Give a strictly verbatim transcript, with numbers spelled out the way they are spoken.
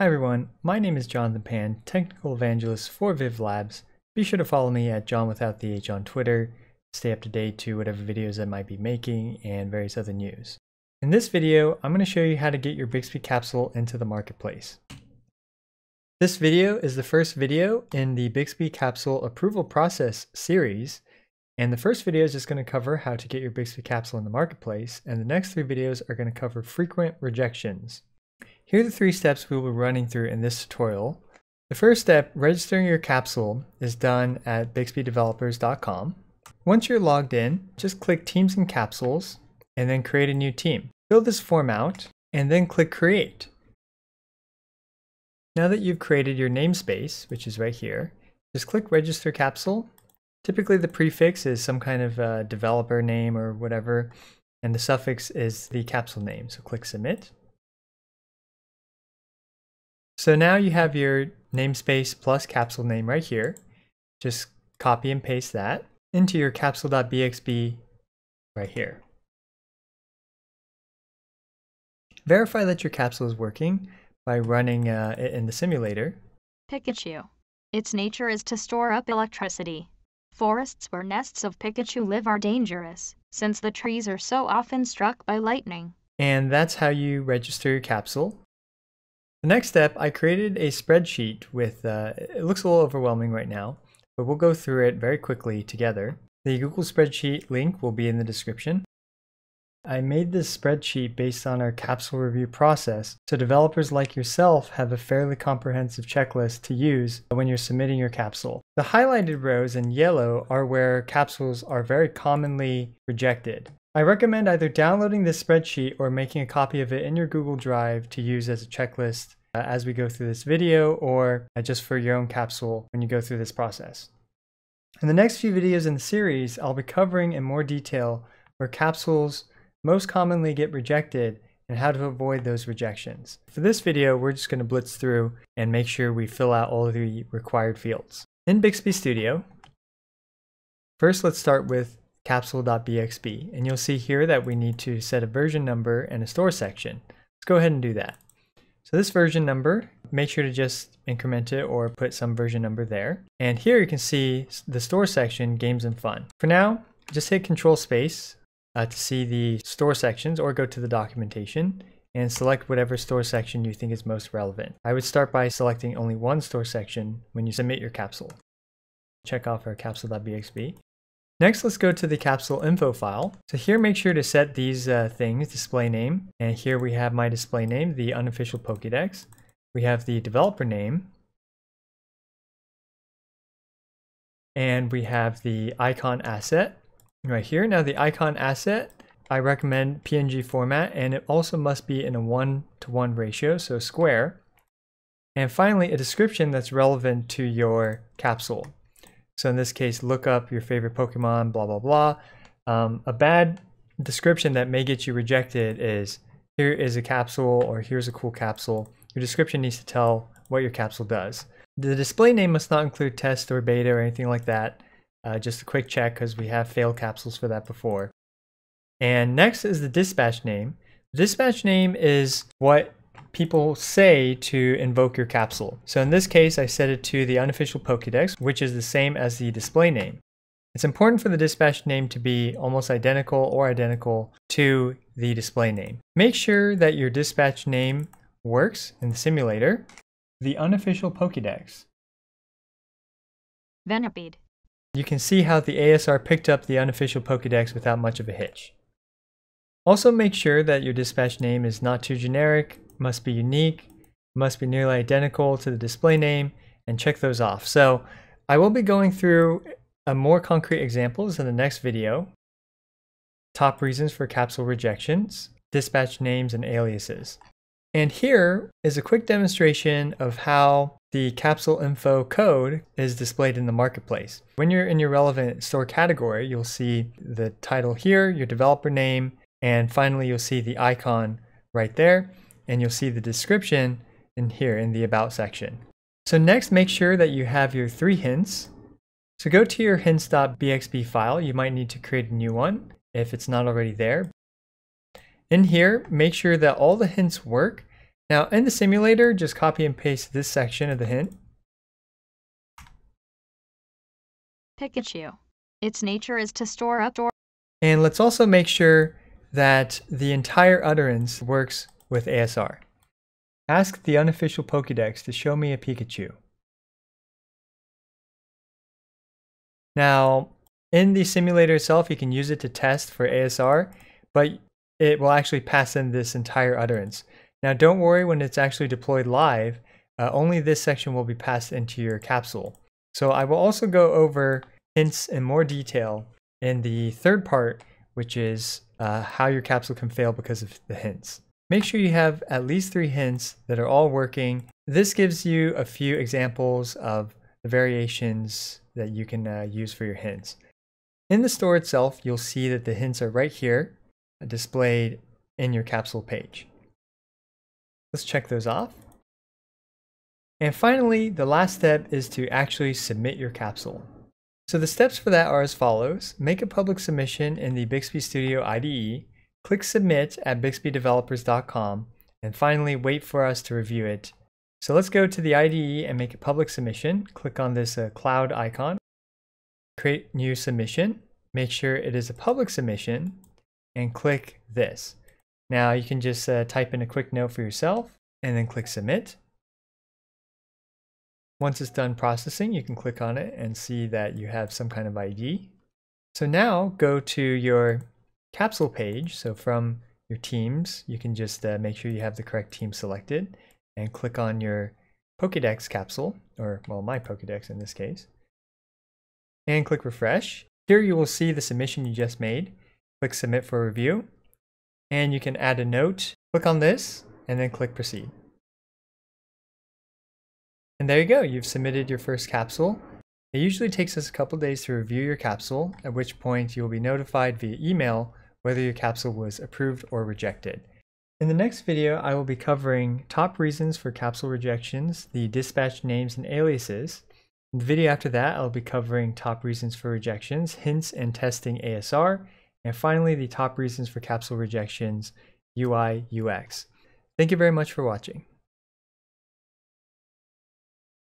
Hi everyone, my name is John the Pan, Technical Evangelist for Viv Labs. Be sure to follow me at John Without The H on Twitter, stay up to date to whatever videos I might be making and various other news. In this video, I'm going to show you how to get your Bixby capsule into the marketplace. This video is the first video in the Bixby capsule approval process series, and the first video is just going to cover how to get your Bixby capsule in the marketplace, and the next three videos are going to cover frequent rejections. Here are the three steps we will be running through in this tutorial. The first step, registering your capsule, is done at bixby developers dot com. Once you're logged in, just click Teams and Capsules, and then create a new team. Fill this form out, and then click Create. Now that you've created your namespace, which is right here, just click Register Capsule. Typically the prefix is some kind of uh, developer name or whatever, and the suffix is the capsule name, so click Submit. So now you have your namespace plus capsule name right here. Just copy and paste that into your capsule.bxb right here. Verify that your capsule is working by running uh, it in the simulator. Pikachu. Its nature is to store up electricity. Forests where nests of Pikachu live are dangerous, since the trees are so often struck by lightning. And that's how you register your capsule. The next step, I created a spreadsheet with, uh, it looks a little overwhelming right now, but we'll go through it very quickly together. The Google spreadsheet link will be in the description. I made this spreadsheet based on our capsule review process, so developers like yourself have a fairly comprehensive checklist to use when you're submitting your capsule. The highlighted rows in yellow are where capsules are very commonly rejected. I recommend either downloading this spreadsheet or making a copy of it in your Google Drive to use as a checklist uh, as we go through this video, or uh, just for your own capsule when you go through this process. In the next few videos in the series, I'll be covering in more detail where capsules most commonly get rejected and how to avoid those rejections. For this video, we're just going to blitz through and make sure we fill out all of the required fields. In Bixby Studio, first let's start with capsule.bxb, and you'll see here that we need to set a version number and a store section. Let's go ahead and do that. So this version number, make sure to just increment it or put some version number there. And here you can see the store section, games and fun. For now, just hit Control Space uh, to see the store sections, or go to the documentation and select whatever store section you think is most relevant. I would start by selecting only one store section when you submit your capsule. Check off our capsule.bxb. Next, let's go to the capsule info file. So here, make sure to set these uh, things, display name, and here we have my display name, the unofficial Pokédex. We have the developer name, and we have the icon asset right here. Now the icon asset, I recommend P N G format, and it also must be in a one to one ratio, so square. And finally, a description that's relevant to your capsule. So in this case, look up your favorite Pokemon, blah, blah, blah. Um, a bad description that may get you rejected is, here is a capsule, or here's a cool capsule. Your description needs to tell what your capsule does. The display name must not include test or beta or anything like that. Uh, just a quick check, because we have failed capsules for that before. And next is the dispatch name. The dispatch name is what people say to invoke your capsule. So in this case, I set it to the unofficial Pokédex, which is the same as the display name. It's important for the dispatch name to be almost identical or identical to the display name. Make sure that your dispatch name works in the simulator. The unofficial Pokédex. Venipid. You can see how the A S R picked up the unofficial Pokédex without much of a hitch. Also make sure that your dispatch name is not too generic, must be unique, must be nearly identical to the display name, and check those off. So I will be going through a more concrete examples in the next video. Top reasons for capsule rejections, dispatch names and aliases. And here is a quick demonstration of how the capsule info code is displayed in the marketplace. When you're in your relevant store category, you'll see the title here, your developer name, and finally you'll see the icon right there. And you'll see the description in here in the About section. So next, make sure that you have your three hints. So go to your hints.bxb file. You might need to create a new one if it's not already there. In here, make sure that all the hints work Now in the simulator, just copy and paste this section of the hint. Pikachu. Its nature is to store up. And let's also make sure that the entire utterance works with A S R. Ask the unofficial Pokédex to show me a Pikachu. Now, in the simulator itself, you can use it to test for A S R, but it will actually pass in this entire utterance. Now, don't worry when it's actually deployed live, uh, only this section will be passed into your capsule. So I will also go over hints in more detail in the third part, which is uh, how your capsule can fail because of the hints. Make sure you have at least three hints that are all working. This gives you a few examples of the variations that you can uh, use for your hints. In the store itself, you'll see that the hints are right here, displayed in your capsule page. Let's check those off. And finally, the last step is to actually submit your capsule. So the steps for that are as follows. Make a public submission in the Bixby Studio I D E, click submit at bixby developers dot com, and finally wait for us to review it. So let's go to the I D E and make a public submission. Click on this uh, cloud icon, create new submission, make sure it is a public submission, and click this. Now you can just uh, type in a quick note for yourself and then click submit. Once it's done processing, you can click on it and see that you have some kind of I D. So now go to your capsule page. So from your teams, you can just uh, make sure you have the correct team selected, and click on your Pokédex capsule, or well, my Pokédex in this case, and click refresh. Here you will see the submission you just made. Click submit for review, and you can add a note. Click on this, and then click proceed. And there you go, you've submitted your first capsule. It usually takes us a couple days to review your capsule, at which point you'll be notified via email whether your capsule was approved or rejected. In the next video, I will be covering top reasons for capsule rejections, the dispatch names and aliases. In the video after that, I'll be covering top reasons for rejections, hints and testing A S R, and finally the top reasons for capsule rejections, U I U X. Thank you very much for watching.